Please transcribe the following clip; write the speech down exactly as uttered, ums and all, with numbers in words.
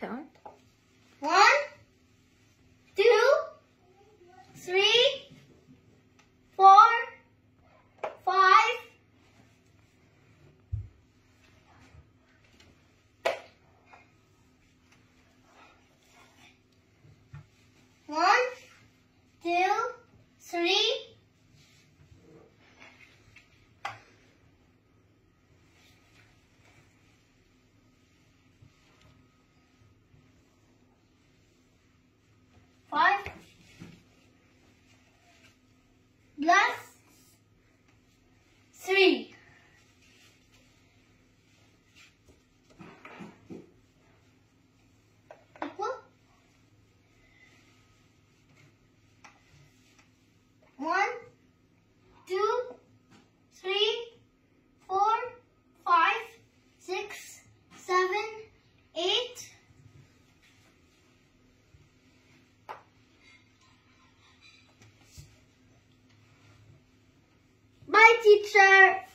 Count. One, two, three, four, five, one, two, three, five plus three. Equal one, two, three, four, five, six, seven, eight. Bye, teacher.